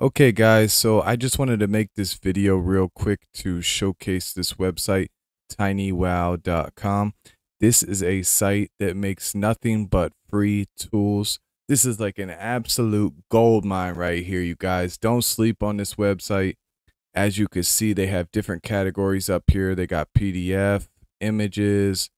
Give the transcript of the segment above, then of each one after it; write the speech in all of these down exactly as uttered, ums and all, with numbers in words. Okay guys, so I just wanted to make this video real quick to showcase this website, tiny wow dot com. This is a site that makes nothing but free tools. This is like an absolute gold mine right here, you guys. Don't sleep on this website. As you can see, they have different categories up here. They got P D F, images,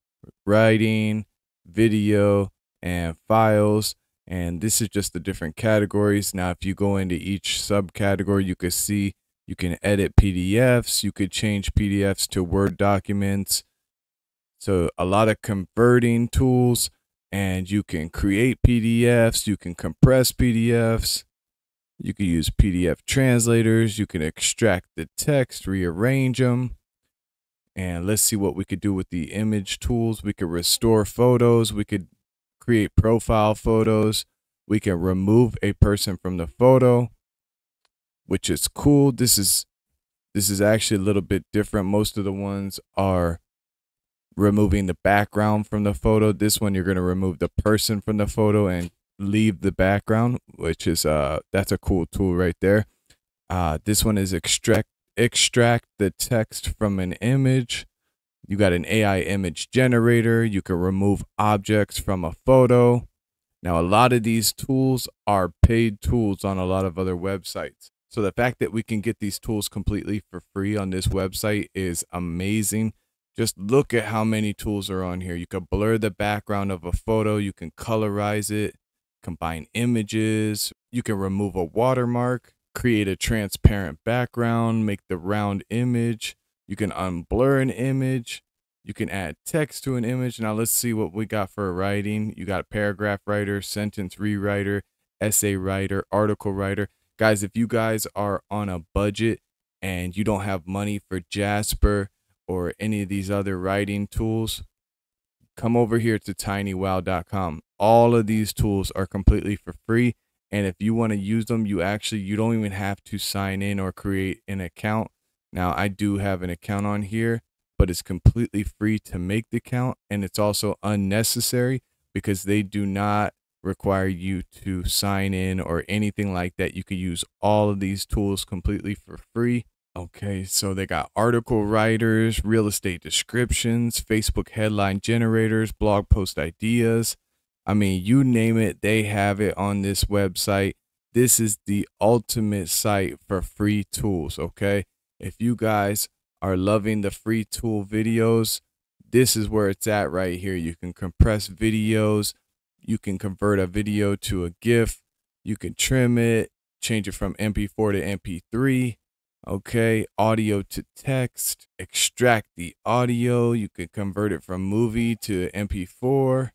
writing, video, and files. And this is just the different categories. Now, if you go into each subcategory, you can see you can edit P D Fs. You could change P D Fs to Word documents. So a lot of converting tools, and you can create P D Fs. You can compress P D Fs. You can use P D F translators. You can extract the text, rearrange them. And let's see what we could do with the image tools. We could restore photos. We could create profile photos. We can remove a person from the photo, which is cool. This is this is actually a little bit different. Most of the ones are removing the background from the photo. This one, you're going to remove the person from the photo and leave the background, which is uh that's a cool tool right there. Uh, this one is extract extract the text from an image. You got an A I image generator. You can remove objects from a photo. Now, a lot of these tools are paid tools on a lot of other websites. So the fact that we can get these tools completely for free on this website is amazing. Just look at how many tools are on here. You can blur the background of a photo. You can colorize it, combine images. You can remove a watermark, create a transparent background, make the round image. You can unblur an image. You can add text to an image. Now let's see what we got for writing. You got paragraph writer, sentence rewriter, essay writer, article writer. Guys, if you guys are on a budget and you don't have money for Jasper or any of these other writing tools, come over here to tiny wow dot com. All of these tools are completely for free. And if you want to use them, you actually, you don't even have to sign in or create an account. Now, I do have an account on here, but it's completely free to make the account, and it's also unnecessary because they do not require you to sign in or anything like that. You could use all of these tools completely for free. Okay, so they got article writers, real estate descriptions, Facebook headline generators, blog post ideas. I mean, you name it, they have it on this website. This is the ultimate site for free tools, okay? If you guys are loving the free tool videos, this is where it's at right here. You can compress videos. You can convert a video to a GIF. You can trim it, change it from M P four to M P three. Okay, audio to text, extract the audio. You can convert it from movie to M P four.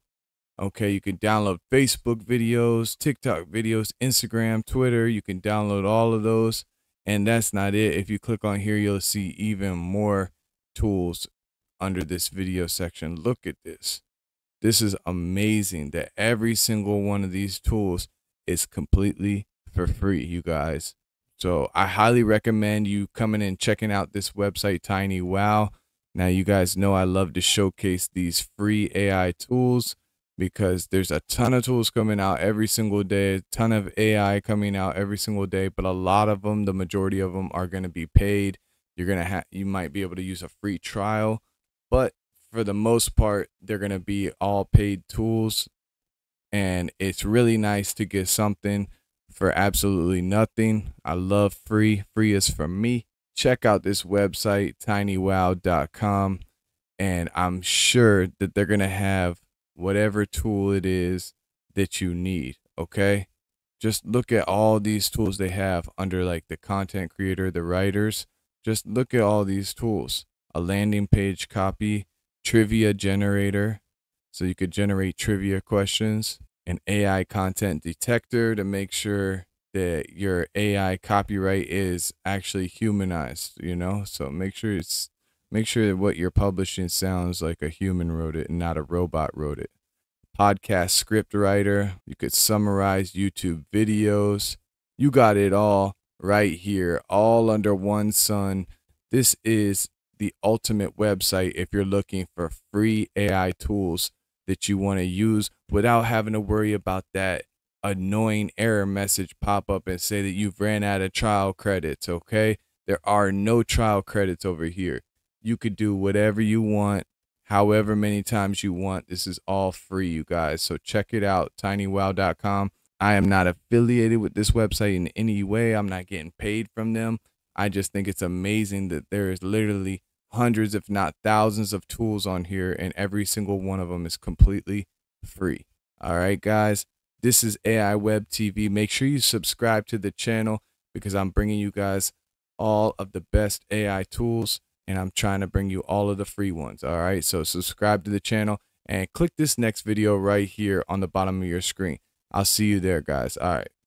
Okay, you can download Facebook videos, TikTok videos, Instagram, Twitter. You can download all of those. And that's not it. If you click on here, you'll see even more tools under this video section. Look at this. This is amazing that every single one of these tools is completely for free, you guys. So I highly recommend you coming and checking out this website, Tiny Wow. Now, you guys know I love to showcase these free A I tools because there's a ton of tools coming out every single day, a ton of A I coming out every single day, but a lot of them, the majority of them are going to be paid. You're going to have, you might be able to use a free trial, but for the most part, they're going to be all paid tools. And it's really nice to get something for absolutely nothing. I love free. Free is for me. Check out this website, tiny wow dot com, and I'm sure that they're going to have whatever tool it is that you need. Okay, just look at all these tools they have under like the content creator, the writers. Just look at all these tools: a landing page copy, trivia generator, so you could generate trivia questions, an A I content detector to make sure that your A I copyright is actually humanized, you know, so make sure it's Make sure that what you're publishing sounds like a human wrote it and not a robot wrote it. Podcast script writer. You could summarize YouTube videos. You got it all right here, all under one sun. This is the ultimate website if you're looking for free A I tools that you want to use without having to worry about that annoying error message pop up and say that you've ran out of trial credits, okay? There are no trial credits over here. You could do whatever you want, however many times you want. This is all free, you guys. So check it out, tiny wow dot com. I am not affiliated with this website in any way. I'm not getting paid from them. I just think it's amazing that there is literally hundreds, if not thousands, of tools on here, and every single one of them is completely free. All right, guys, this is A I Web T V. Make sure you subscribe to the channel because I'm bringing you guys all of the best A I tools, and I'm trying to bring you all of the free ones. All right, so subscribe to the channel and click this next video right here on the bottom of your screen. I'll see you there, guys. All right.